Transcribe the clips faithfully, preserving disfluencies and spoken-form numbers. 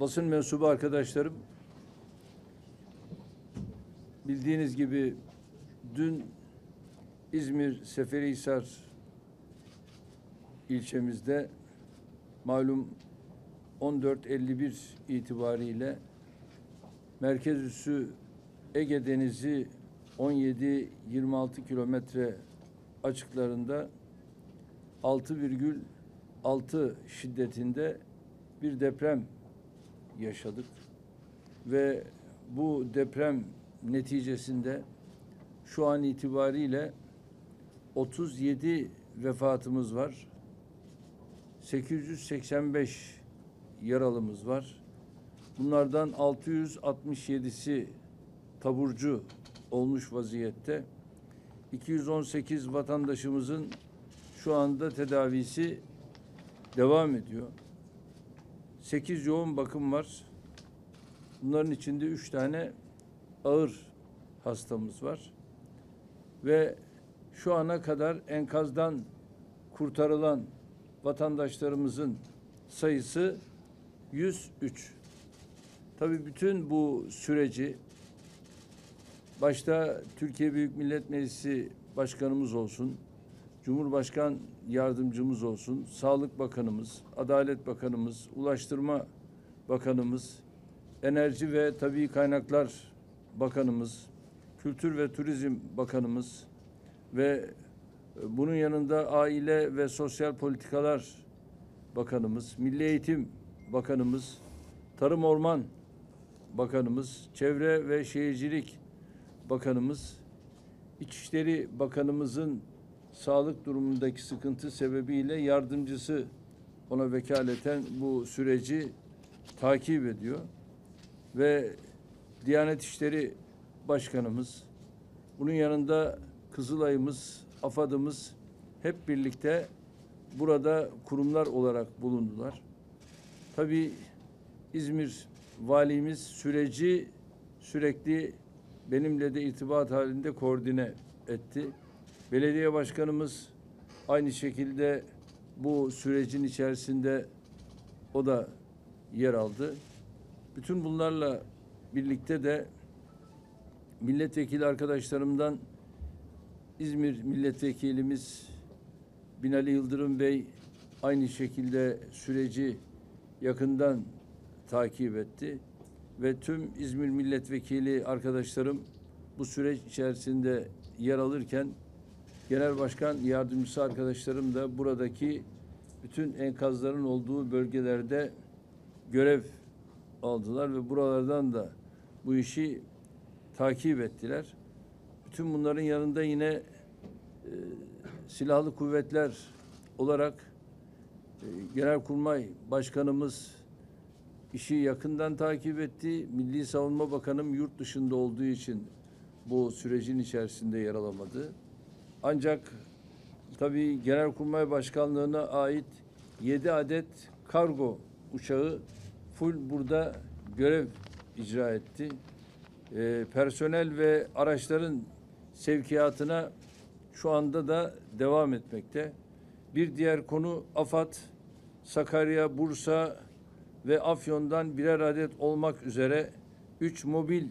Basın mensubu arkadaşlarım, bildiğiniz gibi dün İzmir Seferihisar ilçemizde malum on dört elli bir itibariyle merkez üssü Ege Denizi on yedi yirmi altı kilometre açıklarında altı virgül altı şiddetinde bir deprem yaşadık ve bu deprem neticesinde şu an itibariyle otuz yedi vefatımız var, sekiz yüz seksen beş yaralımız var. Bunlardan altı yüz altmış yedisi taburcu olmuş vaziyette. iki yüz on sekiz vatandaşımızın şu anda tedavisi devam ediyor. sekiz yoğun bakım var. Bunların içinde üç tane ağır hastamız var. Ve şu ana kadar enkazdan kurtarılan vatandaşlarımızın sayısı yüz üç. Tabii bütün bu süreci başta Türkiye Büyük Millet Meclisi Başkanımız olsun, Cumhurbaşkan Yardımcımız olsun, Sağlık Bakanımız, Adalet Bakanımız, Ulaştırma Bakanımız, Enerji ve Tabii Kaynaklar Bakanımız, Kültür ve Turizm Bakanımız ve bunun yanında Aile ve Sosyal Politikalar Bakanımız, Milli Eğitim Bakanımız, Tarım Orman Bakanımız, Çevre ve Şehircilik Bakanımız, İçişleri Bakanımızın sağlık durumundaki sıkıntı sebebiyle yardımcısı ona vekaleten bu süreci takip ediyor. Ve Diyanet İşleri Başkanımız, bunun yanında Kızılay'ımız, AFAD'ımız hep birlikte burada kurumlar olarak bulundular. Tabii İzmir Valimiz süreci sürekli benimle de irtibat halinde koordine etti. Belediye Başkanımız aynı şekilde bu sürecin içerisinde o da yer aldı. Bütün bunlarla birlikte de milletvekili arkadaşlarımdan İzmir milletvekilimiz Binali Yıldırım Bey aynı şekilde süreci yakından takip etti. Ve tüm İzmir milletvekili arkadaşlarım bu süreç içerisinde yer alırken Genel Başkan Yardımcısı arkadaşlarım da buradaki bütün enkazların olduğu bölgelerde görev aldılar ve buralardan da bu işi takip ettiler. Bütün bunların yanında yine e, silahlı kuvvetler olarak e, Genelkurmay Başkanımız işi yakından takip etti. Milli Savunma Bakanım yurt dışında olduğu için bu sürecin içerisinde yer alamadı. Ancak tabii Genelkurmay Başkanlığı'na ait yedi adet kargo uçağı full burada görev icra etti. E, personel ve araçların sevkiyatına şu anda da devam etmekte. Bir diğer konu AFAD, Sakarya, Bursa ve Afyon'dan birer adet olmak üzere üç mobil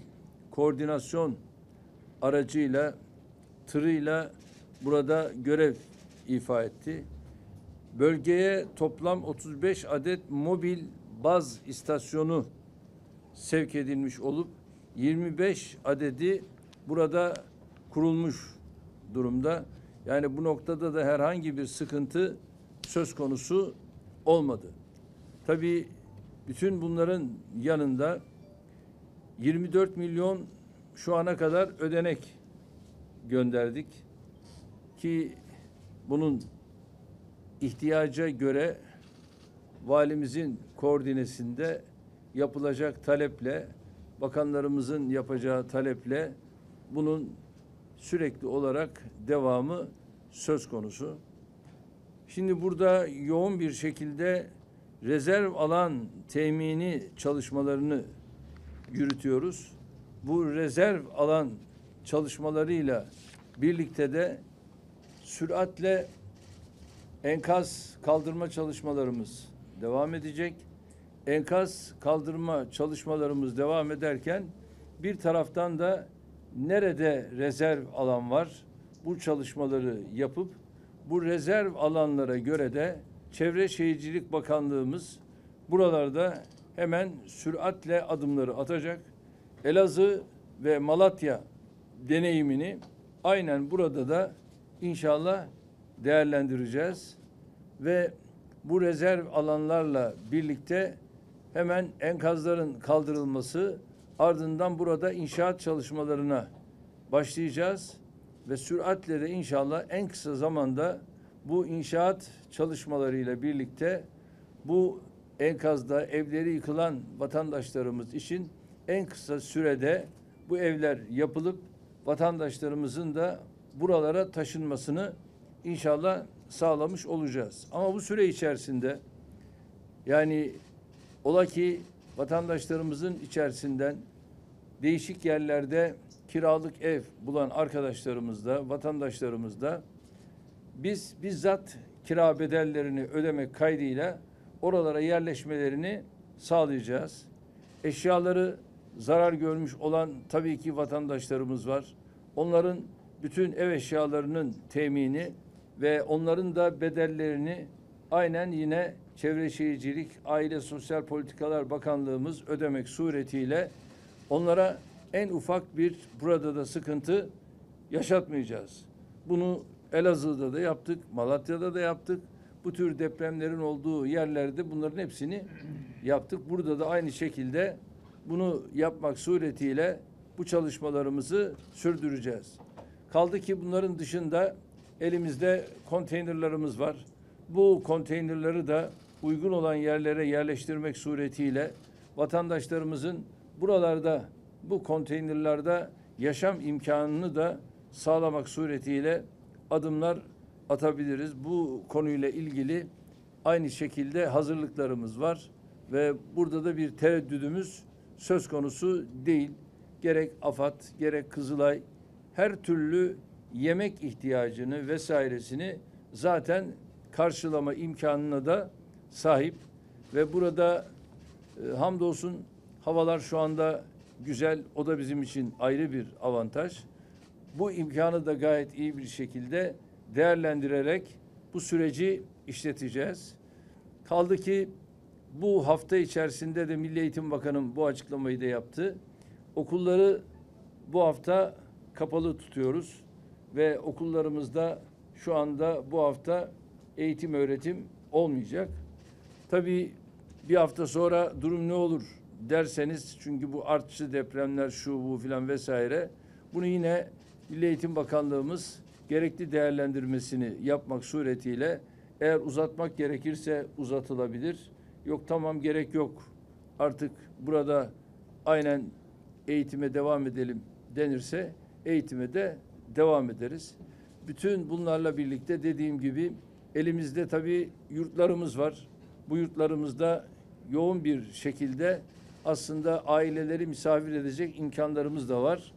koordinasyon aracıyla, tırıyla burada görev ifa etti. Bölgeye toplam otuz beş adet mobil baz istasyonu sevk edilmiş olup yirmi beş adedi burada kurulmuş durumda. Yani bu noktada da herhangi bir sıkıntı söz konusu olmadı. Tabii bütün bunların yanında yirmi dört milyon şu ana kadar ödenek gönderdik ki bunun ihtiyaca göre valimizin koordinesinde yapılacak taleple, bakanlarımızın yapacağı taleple bunun sürekli olarak devamı söz konusu. Şimdi burada yoğun bir şekilde rezerv alan temini çalışmalarını yürütüyoruz. Bu rezerv alan çalışmalarıyla birlikte de süratle enkaz kaldırma çalışmalarımız devam edecek. Enkaz kaldırma çalışmalarımız devam ederken bir taraftan da nerede rezerv alan var, bu çalışmaları yapıp bu rezerv alanlara göre de Çevre Şehircilik Bakanlığımız buralarda hemen süratle adımları atacak. Elazığ ve Malatya deneyimini aynen burada da inşallah değerlendireceğiz ve bu rezerv alanlarla birlikte hemen enkazların kaldırılması, ardından burada inşaat çalışmalarına başlayacağız ve süratle de inşallah en kısa zamanda bu inşaat çalışmalarıyla birlikte bu enkazda evleri yıkılan vatandaşlarımız için en kısa sürede bu evler yapılıp vatandaşlarımızın da buralara taşınmasını inşallah sağlamış olacağız. Ama bu süre içerisinde yani ola ki vatandaşlarımızın içerisinden değişik yerlerde kiralık ev bulan arkadaşlarımız da, vatandaşlarımız da biz bizzat kira bedellerini ödemek kaydıyla oralara yerleşmelerini sağlayacağız. Eşyaları zarar görmüş olan tabii ki vatandaşlarımız var. Onların bütün ev eşyalarının temini ve onların da bedellerini aynen yine Çevre Şehircilik, Aile Sosyal Politikalar Bakanlığımız ödemek suretiyle onlara en ufak bir burada da sıkıntı yaşatmayacağız. Bunu Elazığ'da da yaptık, Malatya'da da yaptık. Bu tür depremlerin olduğu yerlerde bunların hepsini yaptık. Burada da aynı şekilde bunu yapmak suretiyle bu çalışmalarımızı sürdüreceğiz. Kaldı ki bunların dışında elimizde konteynerlarımız var. Bu konteynerleri de uygun olan yerlere yerleştirmek suretiyle vatandaşlarımızın buralarda, bu konteynerlerde yaşam imkanını da sağlamak suretiyle adımlar atabiliriz. Bu konuyla ilgili aynı şekilde hazırlıklarımız var ve burada da bir tereddüdümüz söz konusu değil. Gerek AFAD, gerek Kızılay her türlü yemek ihtiyacını vesairesini zaten karşılama imkanına da sahip ve burada e, hamdolsun havalar şu anda güzel. O da bizim için ayrı bir avantaj. Bu imkanı da gayet iyi bir şekilde değerlendirerek bu süreci işleteceğiz. Kaldı ki bu hafta içerisinde de Milli Eğitim Bakanım bu açıklamayı da yaptı. Okulları bu hafta kapalı tutuyoruz ve okullarımızda şu anda bu hafta eğitim öğretim olmayacak. Tabii bir hafta sonra durum ne olur derseniz, çünkü bu artçı depremler şu bu filan vesaire, bunu yine Milli Eğitim Bakanlığımız gerekli değerlendirmesini yapmak suretiyle eğer uzatmak gerekirse uzatılabilir. Yok tamam gerek yok artık burada aynen eğitime devam edelim denirse eğitime de devam ederiz. Bütün bunlarla birlikte dediğim gibi elimizde tabii yurtlarımız var. Bu yurtlarımızda yoğun bir şekilde aslında aileleri misafir edecek imkanlarımız da var.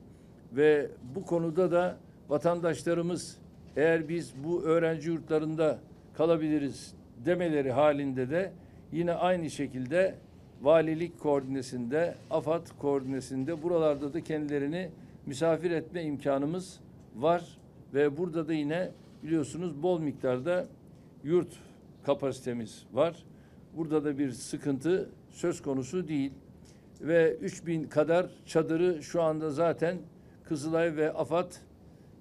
Ve bu konuda da vatandaşlarımız eğer biz bu öğrenci yurtlarında kalabiliriz demeleri halinde de yine aynı şekilde valilik koordinesinde, AFAD koordinesinde buralarda da kendilerini misafir etme imkanımız var. Ve burada da yine biliyorsunuz bol miktarda yurt kapasitemiz var. Burada da bir sıkıntı söz konusu değil. Ve üç bin kadar çadırı şu anda zaten Kızılay ve AFAD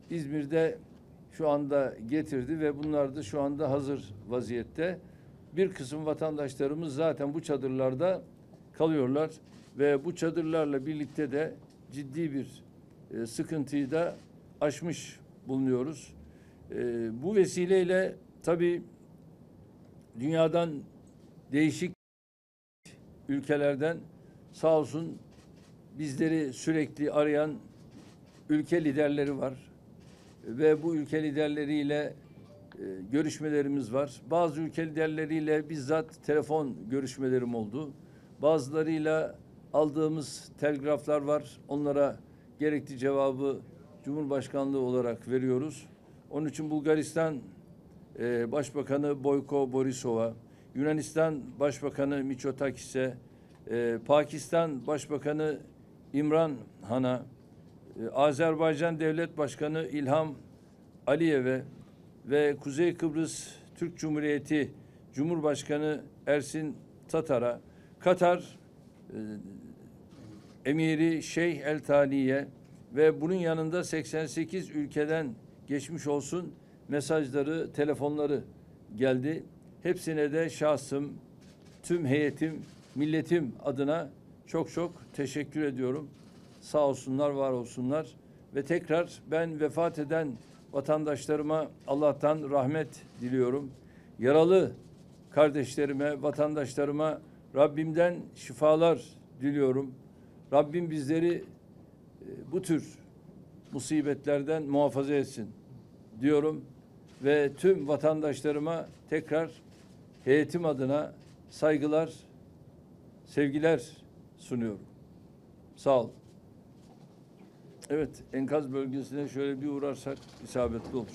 İzmir'de şu anda getirdi ve bunlar da şu anda hazır vaziyette. Bir kısım vatandaşlarımız zaten bu çadırlarda kalıyorlar ve bu çadırlarla birlikte de ciddi bir e, sıkıntıyı da aşmış bulunuyoruz. E, bu vesileyle tabii dünyadan değişik ülkelerden sağ olsun bizleri sürekli arayan ülke liderleri var ve bu ülke liderleriyle e, görüşmelerimiz var. Bazı ülke liderleriyle bizzat telefon görüşmelerim oldu. Bazılarıyla aldığımız telgraflar var. Onlara gerekli cevabı Cumhurbaşkanlığı olarak veriyoruz. Onun için Bulgaristan e, Başbakanı Boyko Borisova, Yunanistan Başbakanı Mitsotakis'e, e, Pakistan Başbakanı İmran Han'a, e, Azerbaycan Devlet Başkanı İlham Aliyev'e ve Kuzey Kıbrıs Türk Cumhuriyeti Cumhurbaşkanı Ersin Tatar'a, Katar e, Emiri Şeyh el-Taliye ve bunun yanında seksen sekiz ülkeden geçmiş olsun mesajları, telefonları geldi. Hepsine de şahsım, tüm heyetim, milletim adına çok çok teşekkür ediyorum. Sağ olsunlar, var olsunlar. Ve tekrar ben vefat eden vatandaşlarıma Allah'tan rahmet diliyorum. Yaralı kardeşlerime, vatandaşlarıma Rabbimden şifalar diliyorum. Rabbim bizleri bu tür musibetlerden muhafaza etsin diyorum. Ve tüm vatandaşlarıma tekrar heyetim adına saygılar, sevgiler sunuyorum. Sağ olun. Evet, enkaz bölgesine şöyle bir uğrarsak isabetli olur.